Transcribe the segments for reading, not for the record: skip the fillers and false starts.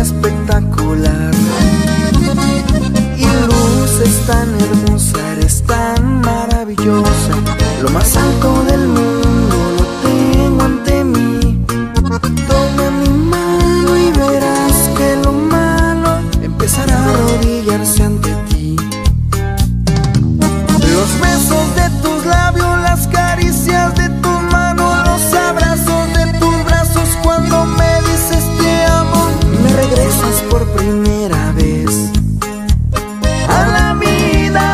espectacular. Y luces tan hermosa, eres tan maravillosa. Lo más alto del mundo lo tengo ante mí. Toma mi mano y verás que lo malo empezará a arrodillarse ante ti. Los besos de tus labios, las caricias de tus manos, los abrazos de tus brazos cuando me dices te amo. Me regresas por primera vez a la vida.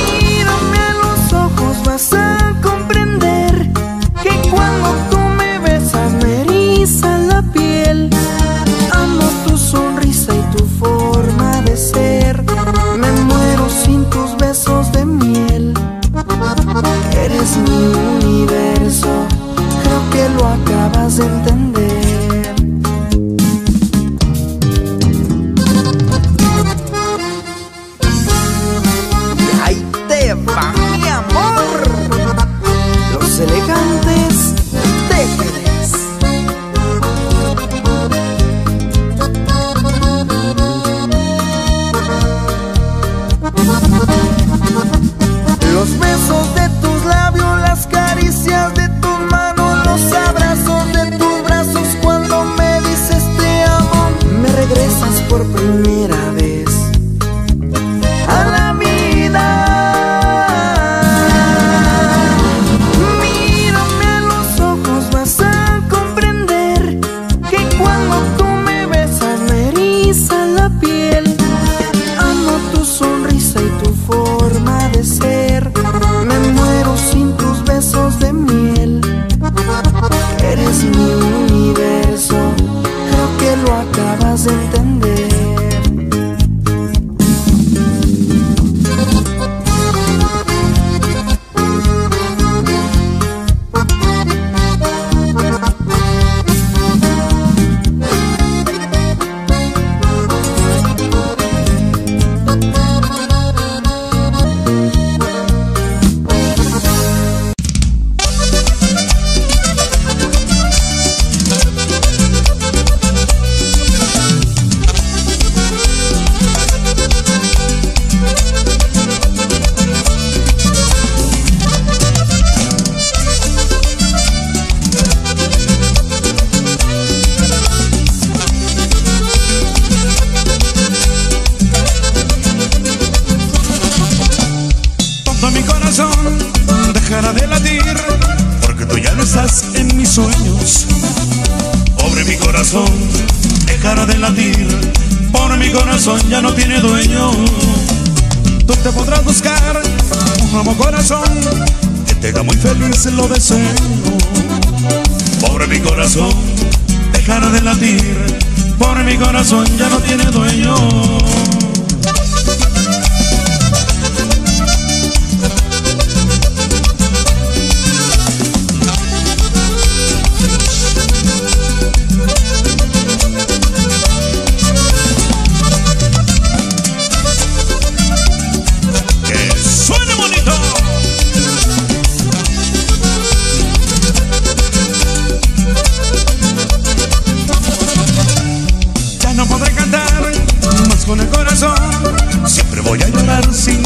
Mírame a los ojos, vas a comprender que cuando tú me besas me eriza la piel. Amo tu sonrisa y tu forma de ser, me muero sin tus besos de miel. Eres mi universo, creo que lo acabas de entender. Los elegantes de Jerez. Los besos de tus labios, las caricias de tus manos, los abrazos de tus brazos cuando me dices te amo. Me regresas por primera vez a la vida. Eres mi universo, creo que lo acabas de entender. Lo deseo, pobre mi corazón, dejará de latir, pobre mi corazón ya no tiene dueño.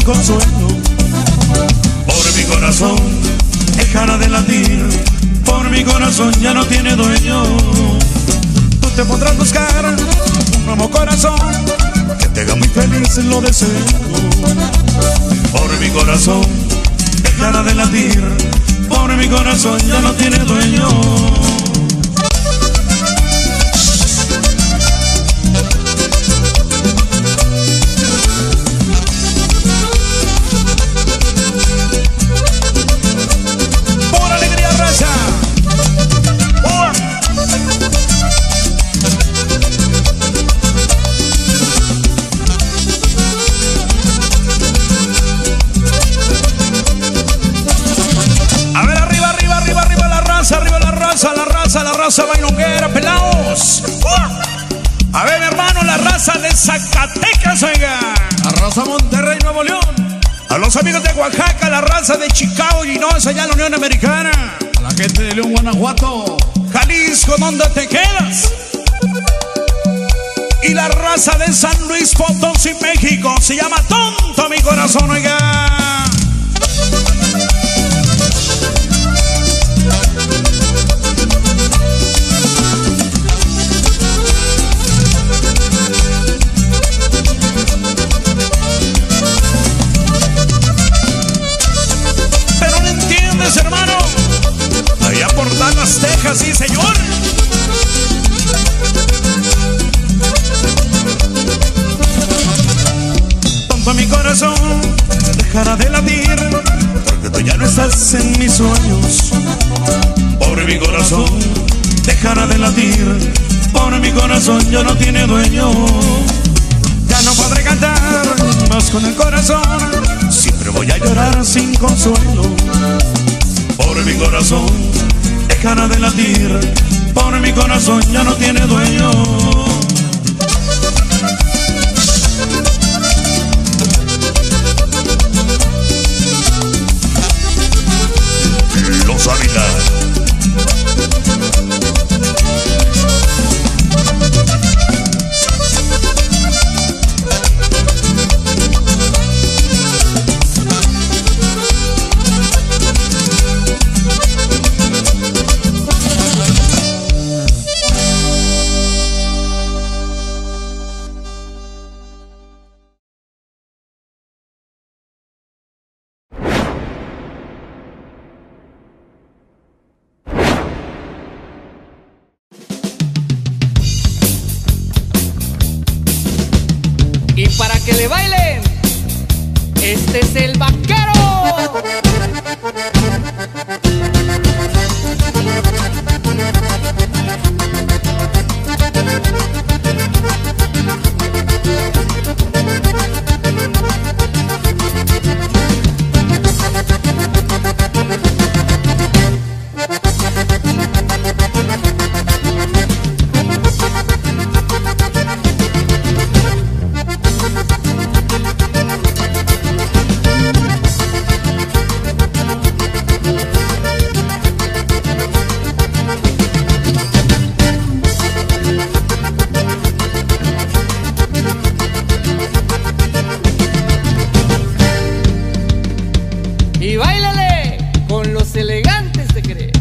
Consuelo, pobre mi corazón, dejará de latir, pobre mi corazón ya no tiene dueño. Tú te podrás buscar un nuevo corazón que te haga muy feliz, lo deseo. Pobre mi corazón, dejará de latir, pobre mi corazón ya no tiene dueño. Zacatecas, oiga, la raza Monterrey, Nuevo León, a los amigos de Oaxaca, la raza de Chicago, Illinois, allá en la Unión Americana, a la gente de León, Guanajuato, Jalisco, ¿dónde te quedas? Y la raza de San Luis Potosí, México, se llama Tonto Mi Corazón, oiga. Pero no entiendes, hermano, allá por Dallas, Texas, sí, señor. Mi corazón dejará de latir porque tú ya no estás en mis sueños. Pobre mi corazón dejará de latir, pobre mi corazón ya no tiene dueño. Ya no podré cantar más con el corazón, siempre voy a llorar sin consuelo. Pobre mi corazón dejará de latir, pobre mi corazón ya no tiene dueño. Los Avila. Para que le bailen, este es el vaquero. Y báilale con Los Elegantes de Jerez.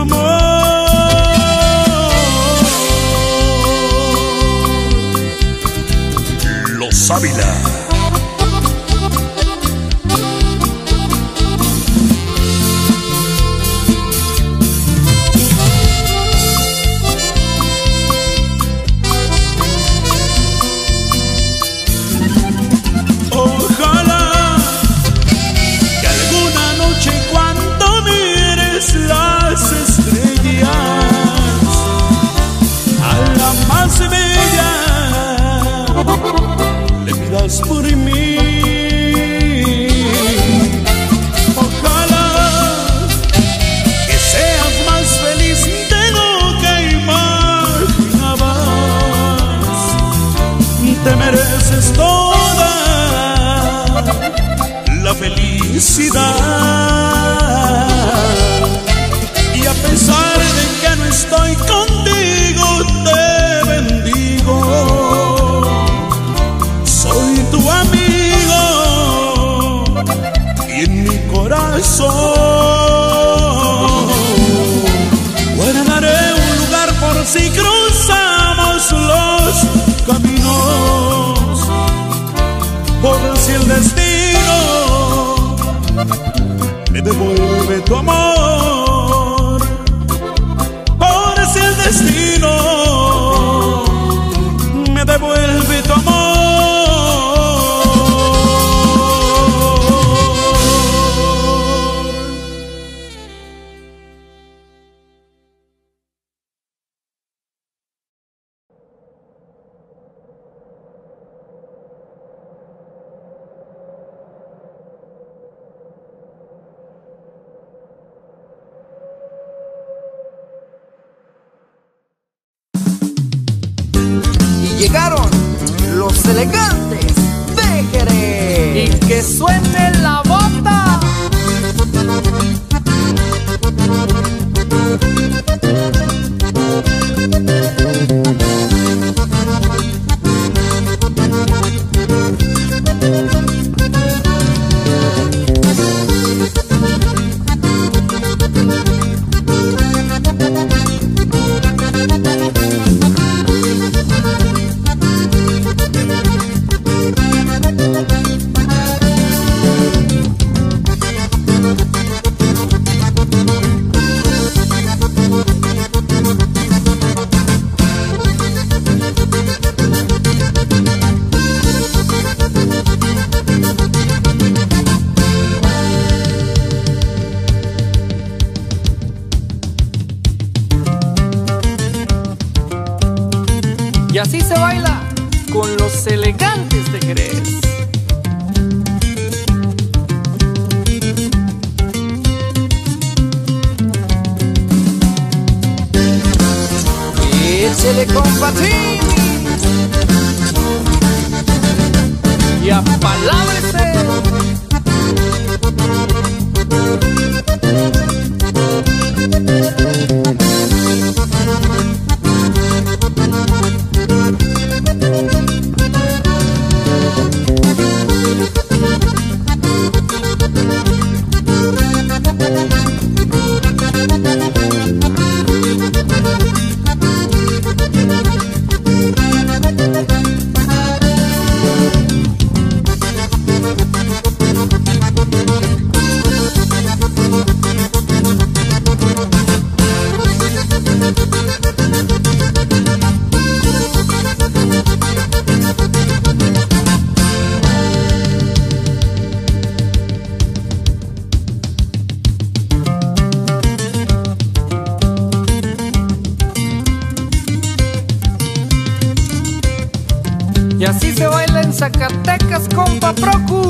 amor. Los Avila. Por mí, ojalá que seas más feliz de lo que imaginabas. Te mereces toda la felicidad, y a pesar de que no estoy contigo, te bendigo. Guardaré un lugar por si cruzamos los caminos, por si el destino me devuelve tu amor, por si el destino me devuelve tu amor. Llegaron los elegantes de Jerez. Y que suene la bota. Y así se baila con los elegantes de Jerez. Échele, compadre, y apalábrese. Y así se baila en Zacatecas, compa Procu.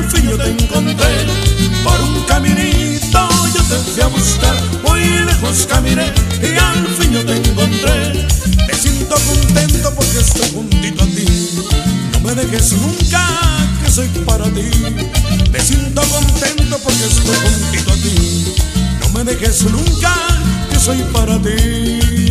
al fin yo te encontré. Por un caminito yo te fui a buscar, muy lejos caminé y al fin yo te encontré. Me siento contento porque estoy juntito a ti, no me dejes nunca que soy para ti. Me siento contento porque estoy juntito a ti, no me dejes nunca que soy para ti.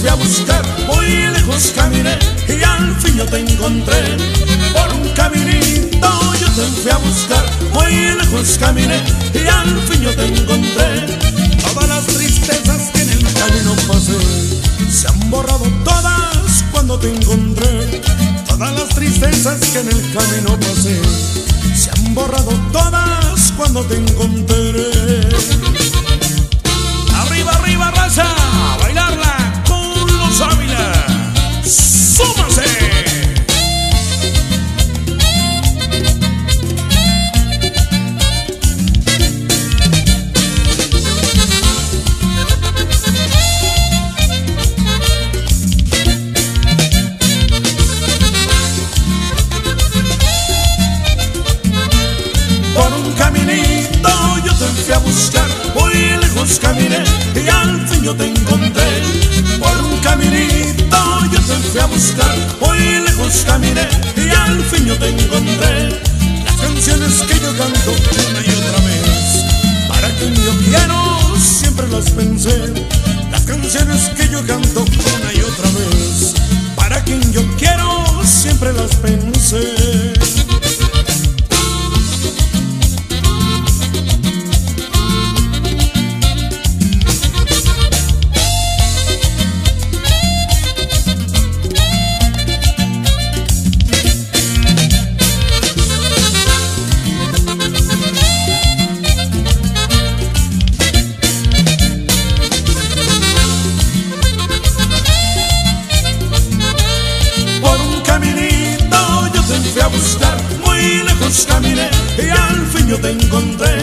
Fui a buscar, muy lejos caminé y al fin yo te encontré. Por un caminito yo te fui a buscar, muy lejos caminé y al fin yo te encontré. Todas las tristezas que en el camino pasé se han borrado todas cuando te encontré. Todas las tristezas que en el camino pasé se han borrado todas cuando te encontré. Arriba, arriba, raza, a bailarla. Los Avila, súmase. Por un caminito yo te fui a buscar, muy lejos caminé y al fin yo te encontré. Por un caminito yo te fui a buscar, muy lejos caminé y al fin yo te encontré. Las canciones que yo canto una y otra vez, para quien yo quiero siempre las pensé. Las canciones que yo canto una y otra vez, para quien yo quiero siempre las pensé. Muy lejos caminé y al fin yo te encontré.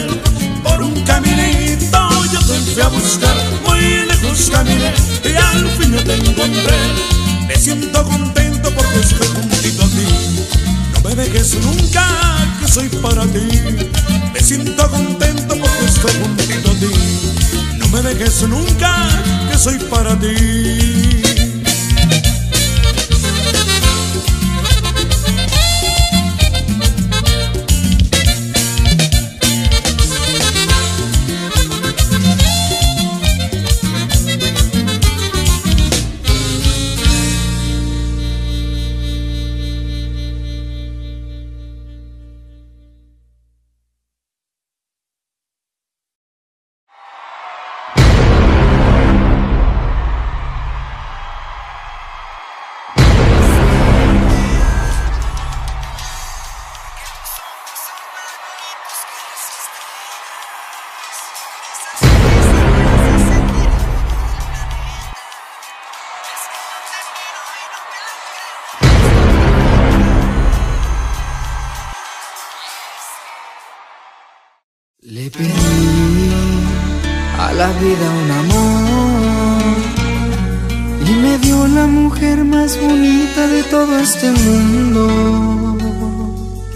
Por un caminito yo te fui a buscar, muy lejos caminé y al fin yo te encontré. Me siento contento porque estoy juntito a ti, no me dejes nunca que soy para ti. Me siento contento porque estoy juntito a ti, no me dejes nunca que soy para ti. Le pedí a la vida un amor y me dio la mujer más bonita de todo este mundo.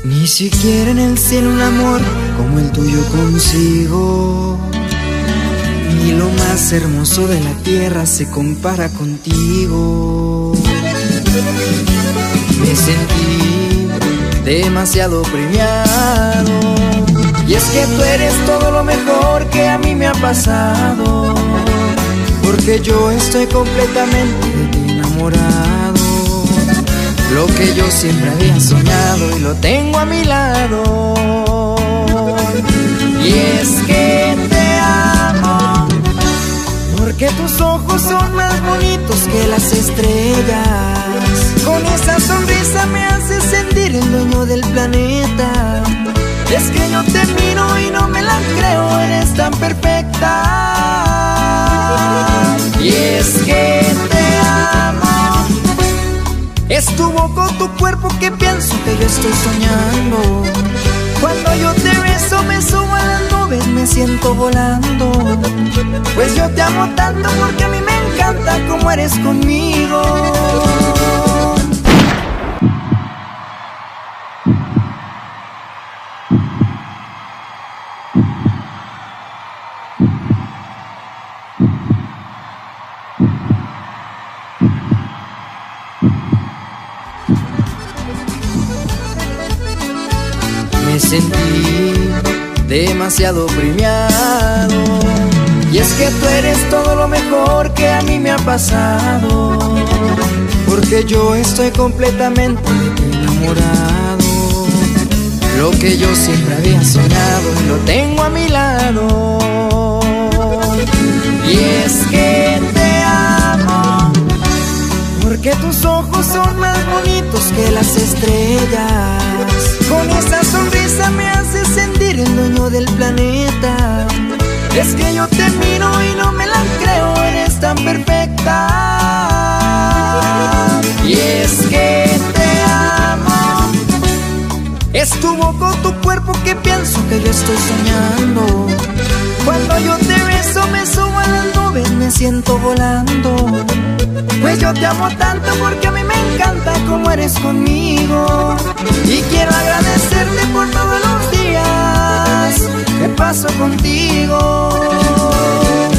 Ni siquiera en el cielo un amor como el tuyo consigo, ni lo más hermoso de la tierra se compara contigo. Me sentí demasiado premiado, y es que tú eres todo lo mejor que a mí me ha pasado, porque yo estoy completamente de ti enamorado. Lo que yo siempre había soñado y lo tengo a mi lado. Y es que te amo, porque tus ojos son más bonitos que las estrellas. Con esa sonrisa me haces sentir el dueño del planeta. Es que yo te miro y no me la creo, eres tan perfecta. Y es que te amo. Es tu boca o tu cuerpo que pienso que yo estoy soñando. Cuando yo te beso me subo a las nubes, me siento volando. Pues yo te amo tanto porque a mí me encanta como eres conmigo. Me sentí demasiado premiado, y es que tú eres todo lo mejor que a mí me ha pasado, porque yo estoy completamente enamorado. Lo que yo siempre había soñado y lo tengo a mi lado. Y es que te amo, porque tus ojos son más bonitos que las estrellas. Con esa sonrisa me hace sentir el dueño del planeta. Es que yo te miro y no me la creo, eres tan perfecta. Y es que te amo. Es tu boca o tu cuerpo que pienso que yo estoy soñando. Cuando yo te beso me subo a las nubes, me siento volando. Pues yo te amo tanto porque a mí me encanta como eres conmigo. Y quiero agradecerte por todos los días que paso contigo.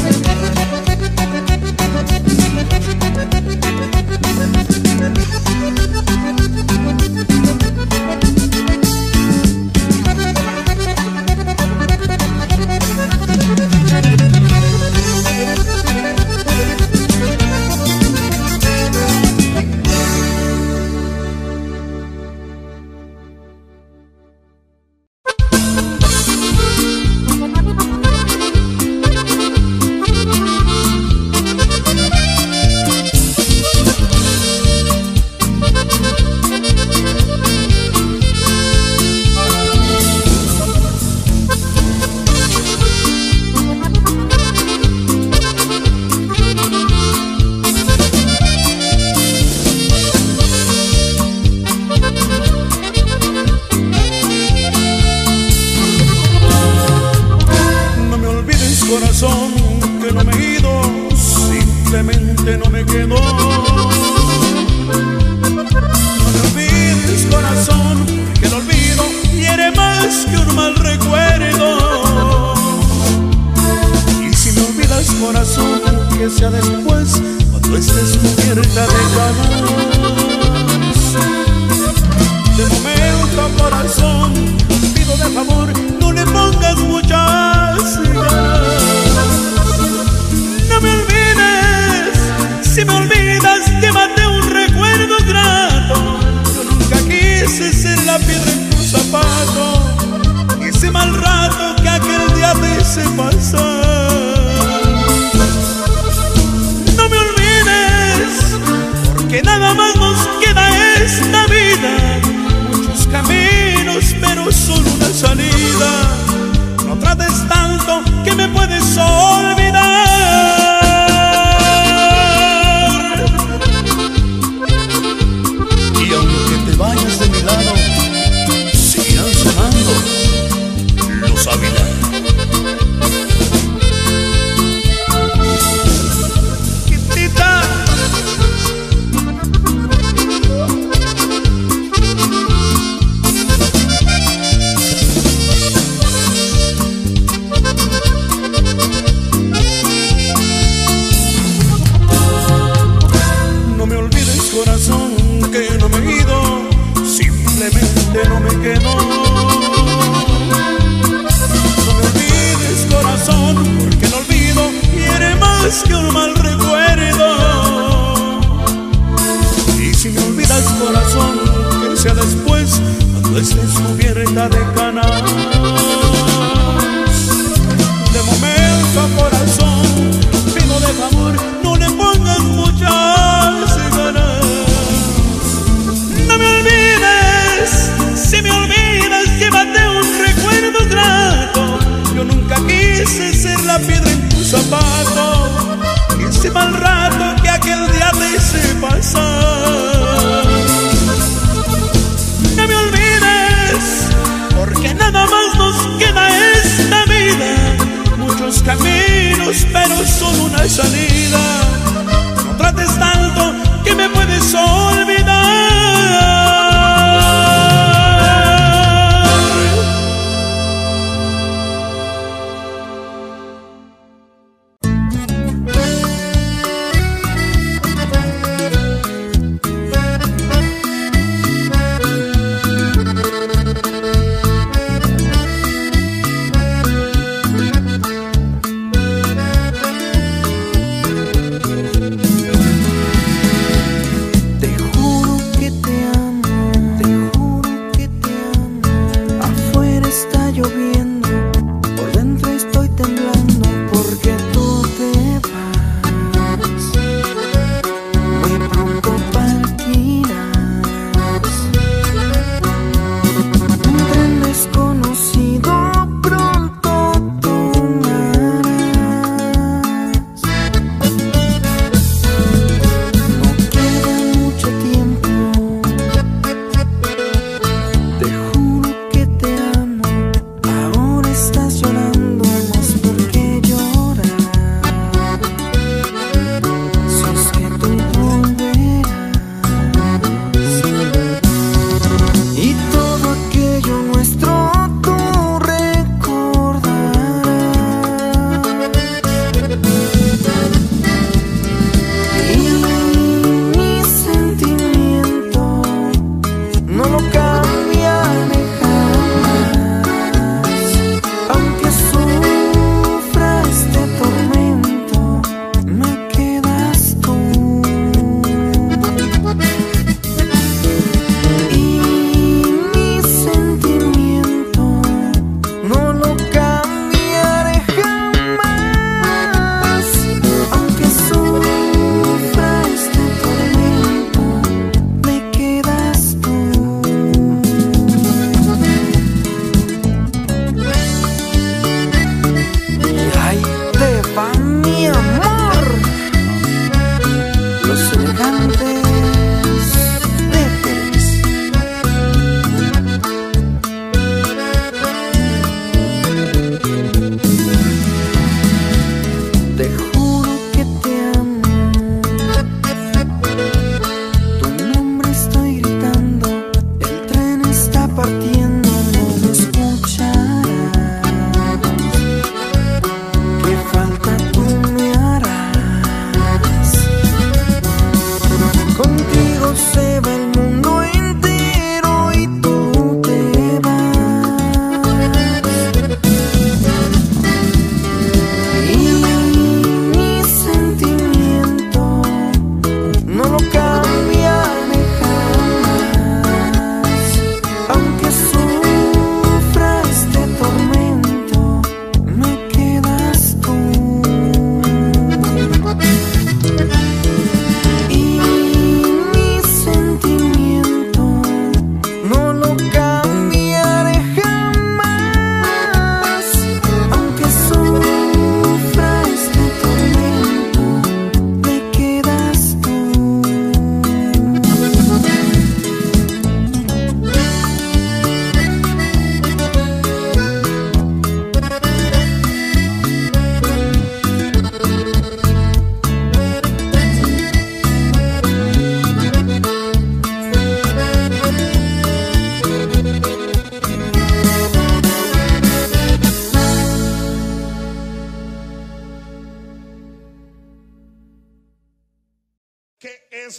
Los Avila. caminos, pero solo una salida. No trates tanto que me puedes olvidar.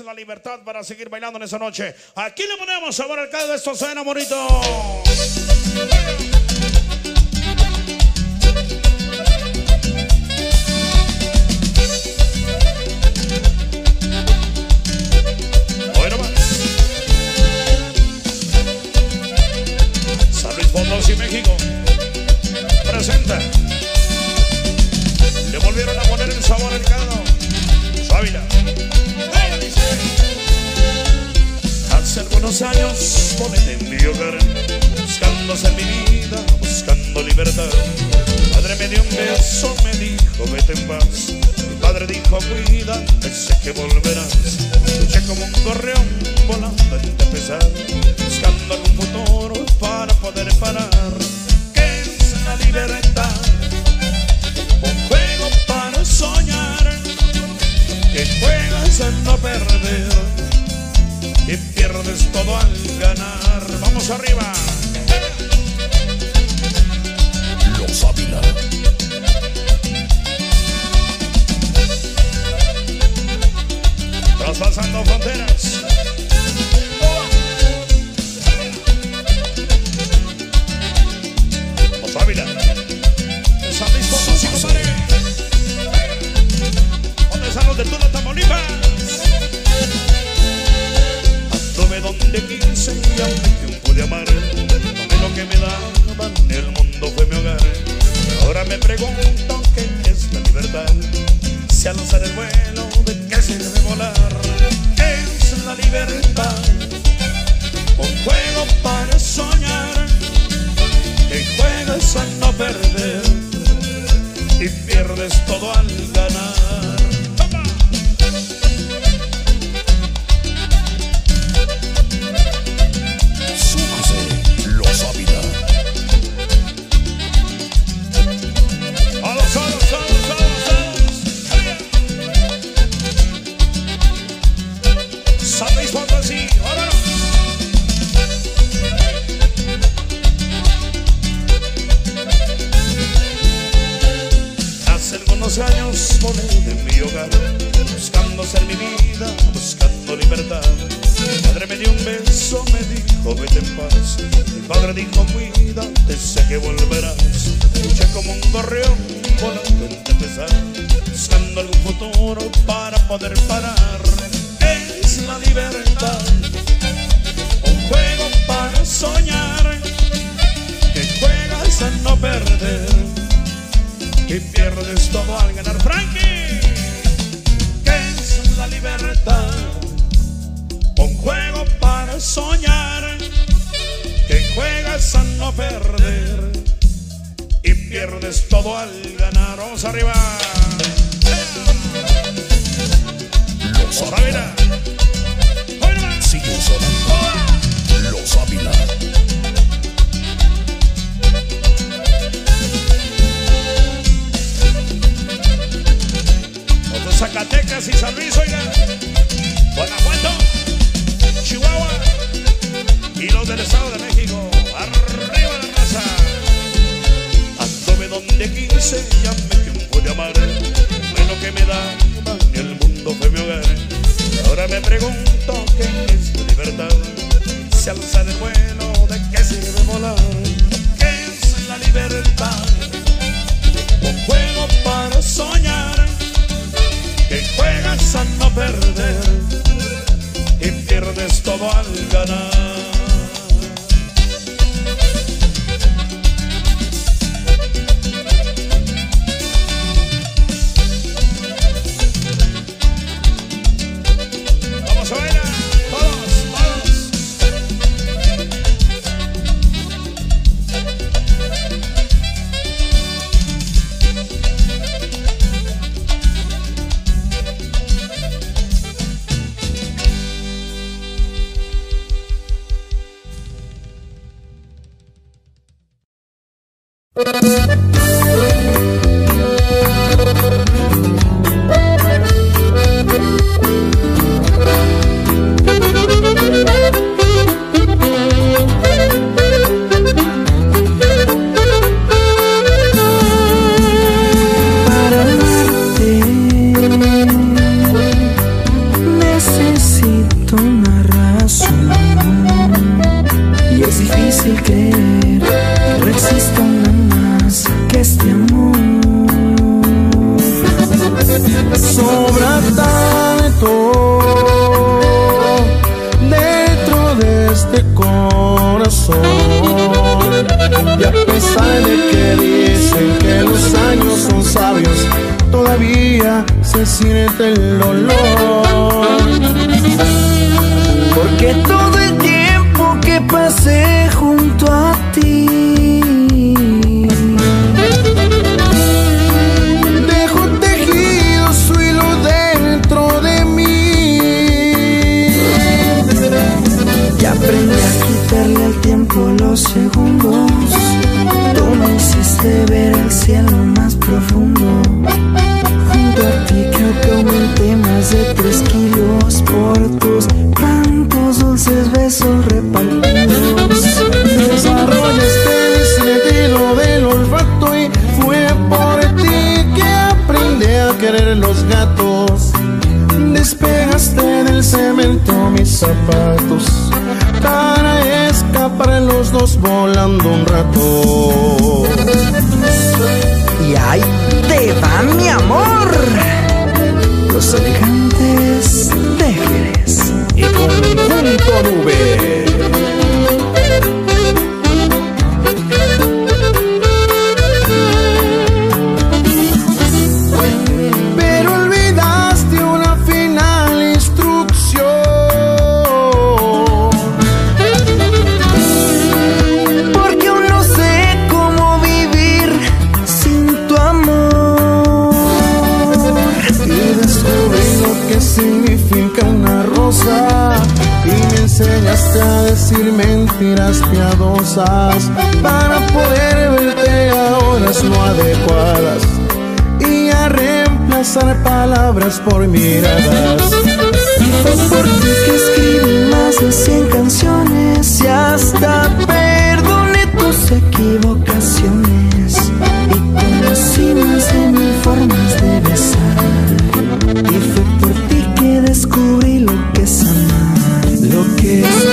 La libertad para seguir bailando en esa noche. Aquí le ponemos sabor al caldo de estos enamoritos. Años volé en mi hogar, buscando ser mi vida, buscando libertad. Mi madre me dio un beso, me dijo vete en paz. Mi padre dijo cuídate, sé que volverás. Luché como un gorrión volando de pesar, buscando algún futuro para poder parar. ¿Qué es la libertad? amigos de 15 y aún me pude amar. Tomé lo que me daban, el mundo fue mi hogar. Y ahora me pregunto qué es la libertad. Si al lanzar el vuelo, ¿de qué sirve volar? Es la libertad, un juego para soñar. Que juegas a no perder y pierdes todo al ganar. Los Avila. ¡Salos! ¿Sabéis cuánto así? ¡Ahora! Hace algunos años volé de mi hogar, buscando ser mi vida, buscando libertad. Mi madre me dio un beso, me dijo vete en paz. Mi padre dijo cuídate, sé que volverás. Luché como un gorrión volando entre pesar, buscando algún futuro para poder parar. Es la libertad, un juego para soñar. Que juegas a no perder y pierdes todo al ganar. Frankie, ¿qué es la libertad? Un juego para soñar, que juegas a no perder y pierdes todo al ganar. ¡Vamos arriba! Los Avila. Sigue sonando Los Avila. Otros Zacatecas y San Luis, oiga, Guanajuato, Chihuahua y los del Estado de México. Arriba la raza. Anduve donde quise, ya me pude amar. Fue lo que me daban y el mundo fue mi hogar. Ahora me pregunto qué es la libertad. Si al alzar el vuelo, ¿de qué sirve volar? ¿Qué es la libertad? Un juego para soñar, que juegas a no perder y pierdes todo al ganar. Vamos a bailar, todos, Los Elegantes de Jerez y conjunto nube. mentiras piadosas para poder verte a horas no adecuadas y a reemplazar palabras por miradas. Fue por ti que escribí más de 100 canciones y hasta perdoné tus equivocaciones y conocí más de 1000 formas de besar. Y fue por ti que descubrí lo que es amar, lo que es amar.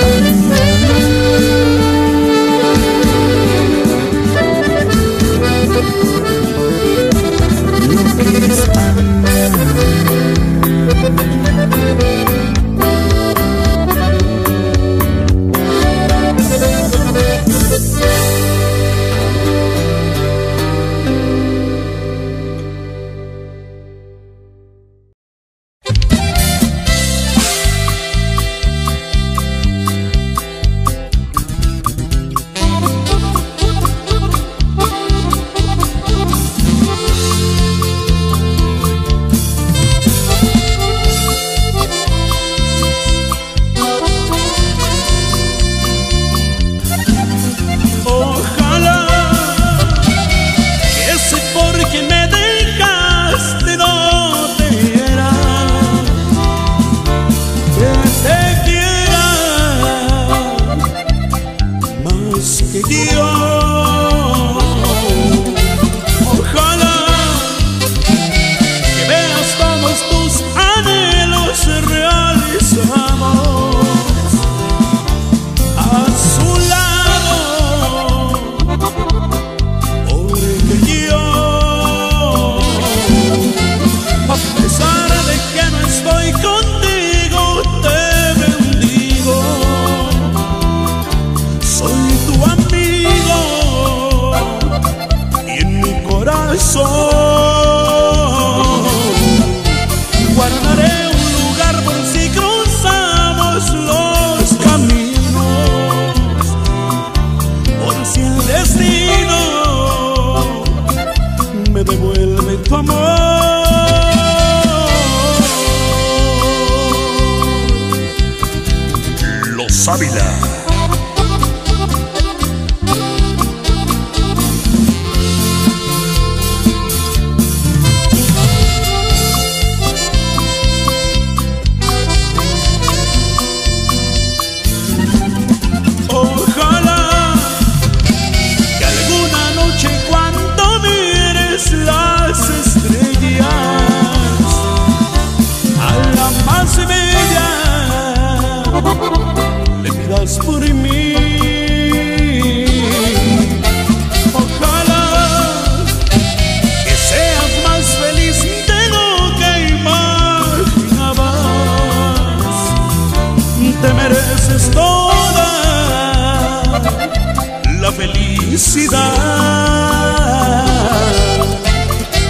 Los Avila. Por mí, ojalá que seas más feliz de lo que imaginabas. Te mereces toda la felicidad.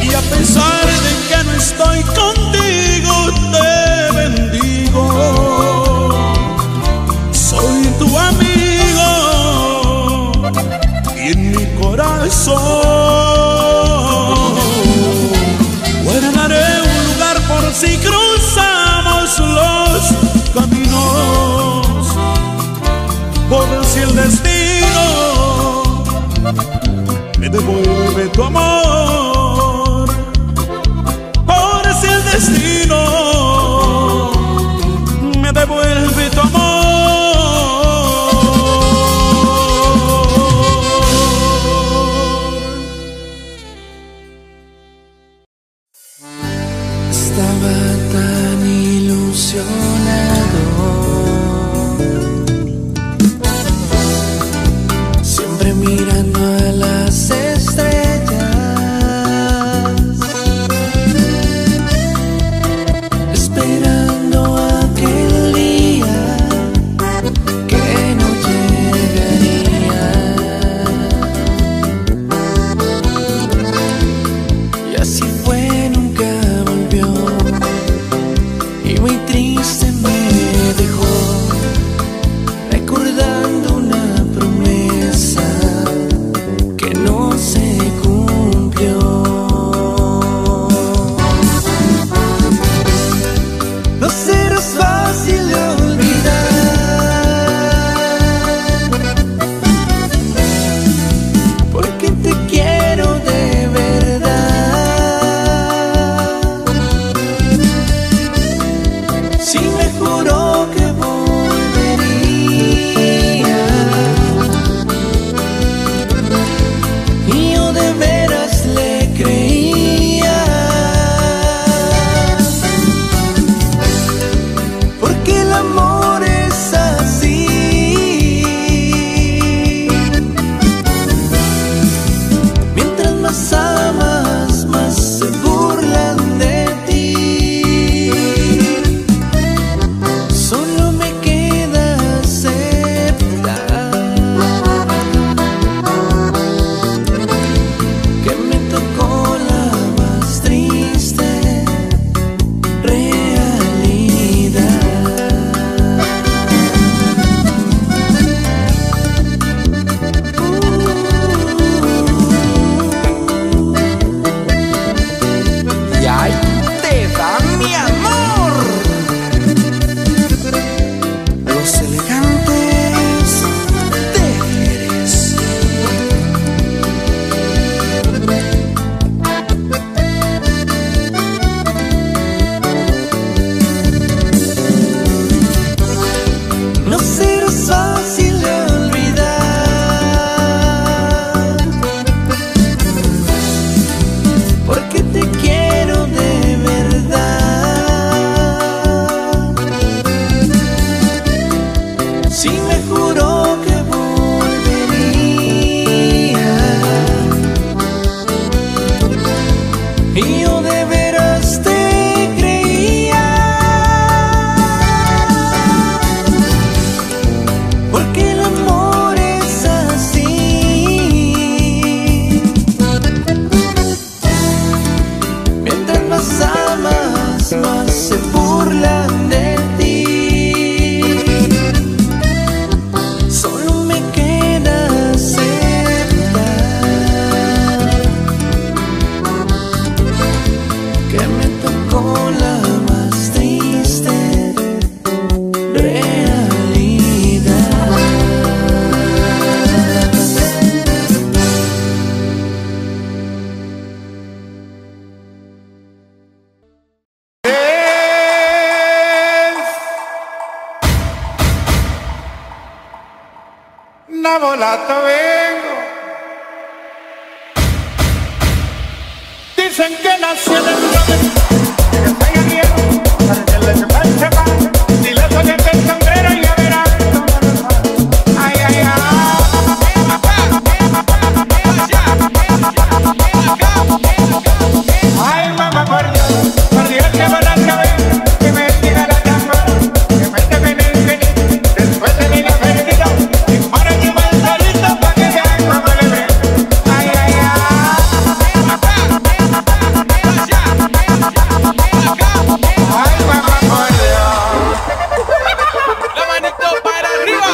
Y a pesar de que no estoy contigo, te bendigo. En mi corazón guardaré un lugar por si cruzamos los caminos, por si el destino me devuelve tu amor, por si el destino me devuelve tu amor. Muy triste. volata vengo. Dicen que nací en el flamenco, que estoy arriero, para que le sepa el sepa. Si le soy el sombrero ya verán. Ay, ay, ay. Ay, mamá, por Dios que volata vengo, que me tira la tambora, que me teme en el venir, después de mi la pérdida, y para que me salito pa' que vean como le ven. Ay, ay, ay, mamá, por Dios. La manito para arriba.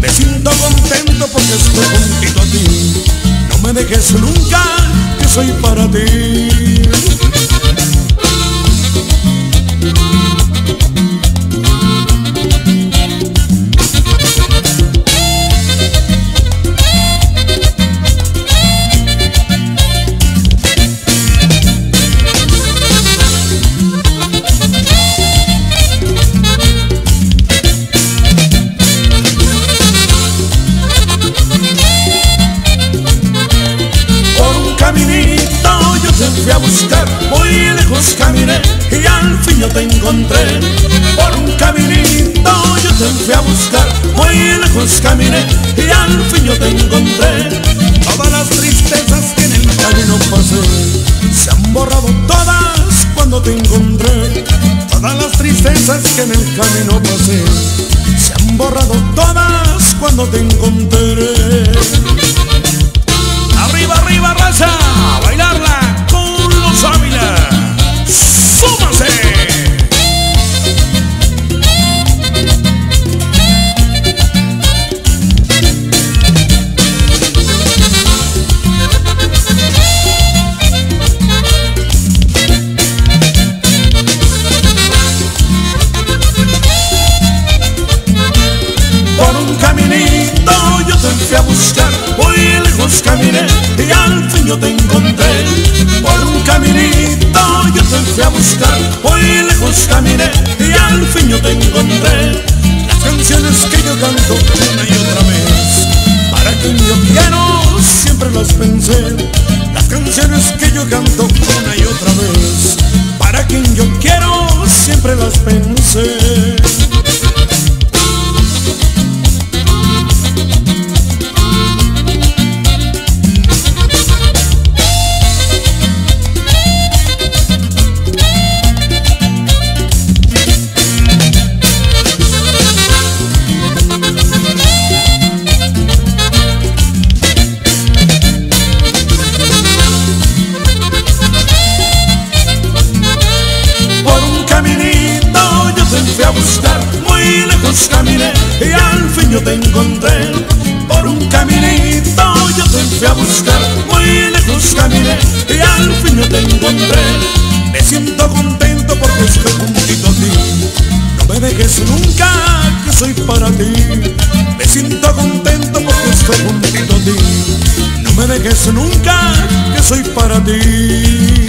Me dicen enamorado, pero desolada. Me dicen yo te encontré, por un caminito yo te fui a buscar, muy lejos caminé y al fin yo te encontré. Las canciones que yo canto una y otra vez, para quien yo quiero siempre las pensé. Las canciones que yo canto una y otra vez, para quien yo quiero siempre las pensé. Muy lejos caminé y al fin yo te encontré, por un caminito yo te fui a buscar, muy lejos caminé y al fin yo te encontré. Me siento contento porque estoy juntito a ti, no me dejes nunca que soy para ti. Me siento contento porque estoy juntito a ti, no me dejes nunca que soy para ti.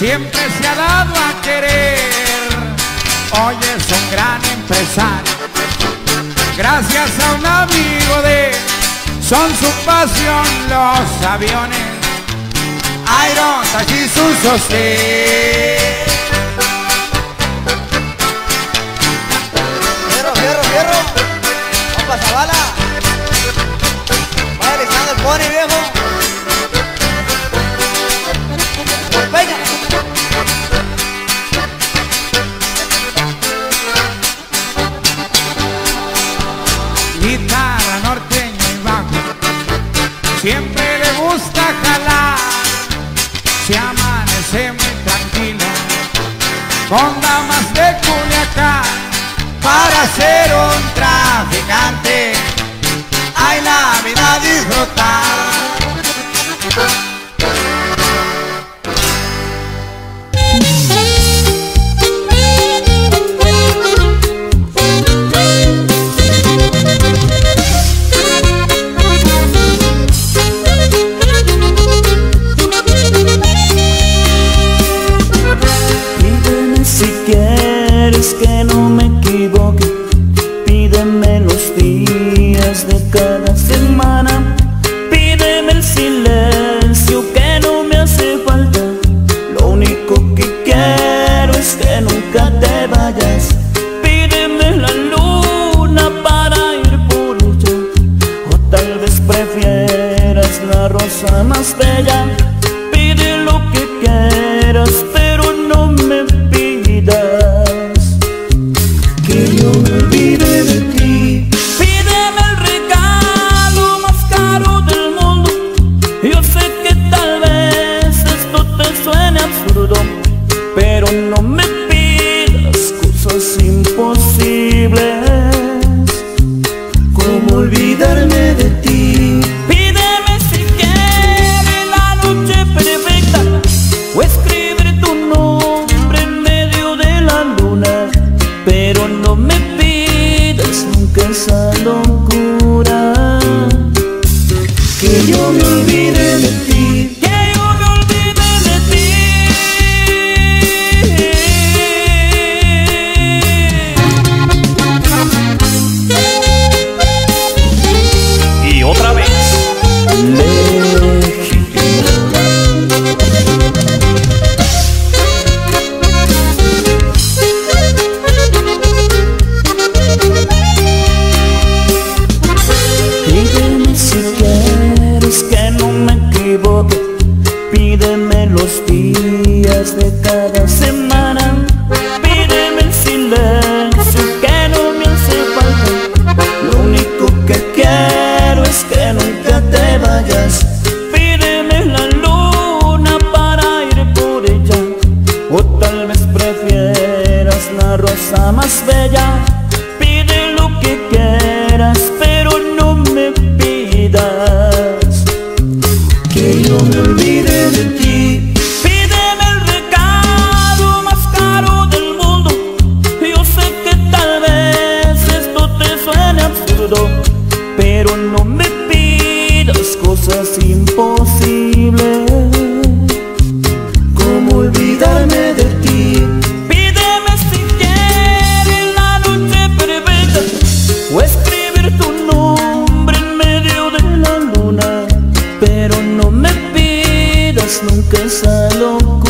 siempre se ha dado a querer. Hoy es un gran empresario, gracias a un amigo de él. Son su pasión los aviones, Iron, allí su sostén. Fierro, fierro, fierro, compa Zavala, vaya alistando el pony, viejo. Siempre le gusta jalar, se amanece muy tranquilo, con damas de Culiacán, para ser un traficante, hay la vida a disfrutar. Que no me equivoque, pídeme los días de cada semana, pídeme el silencio que no me hace falta. Lo único que quiero es que nunca te vayas, pídeme la luna para ir por ella, o tal vez prefieras la rosa más bella. Pide lo que quieras, pero no me pidas esa locura, que yo me olvide de ti, que yo me olvide de ti. Y otra vez, pídeme los días de cada semana, pídeme el silencio que no me hace falta. Lo único que quiero es que nunca te vayas, pídeme la luna para ir por ella, o tal vez prefieras la rosa más bella. Pide lo que quieras, pero no me pidas que yo me olvide de ti. Pídeme el recado más caro del mundo, yo sé que tal vez esto te suene absurdo, pero no me pidas cosas imposibles, como olvidarme de ti. Pídeme si quieres la noche perfecta, o escribir tu nombre en medio de la luna, pero no me pidas nunca esa locura.